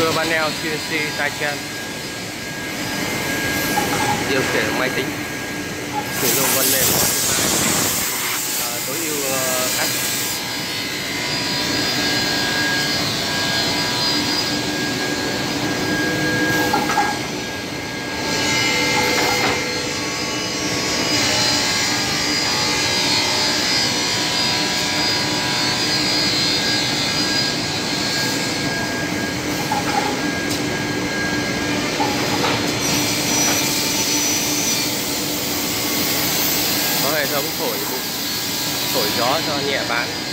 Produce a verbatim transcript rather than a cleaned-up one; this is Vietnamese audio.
cưa panel xê en xê tay chân, điều khiển máy tính, sử dụng phần mềm à, tối ưu cách. Hệ thống thổi thổi gió cho nhẹ bán.